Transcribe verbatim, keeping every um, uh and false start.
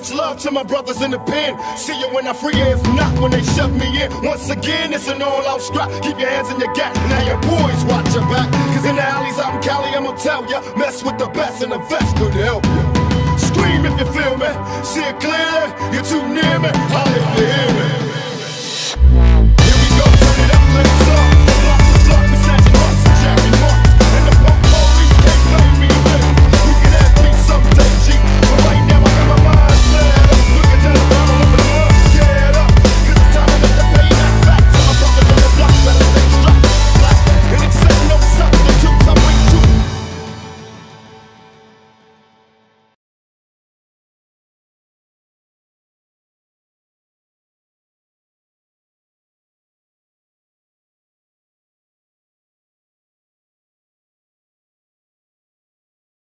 Much love to my brothers in the pen. See you when I free you, if not when they shove me in. Once again, it's an all-out strap. Keep your hands in your gap. Now your boys watch your back, cause in the alleys out in Cali, I'ma tell ya, mess with the best and the best could help you. Scream if you feel me, see it clearly, you're too near me, holler if you hear me.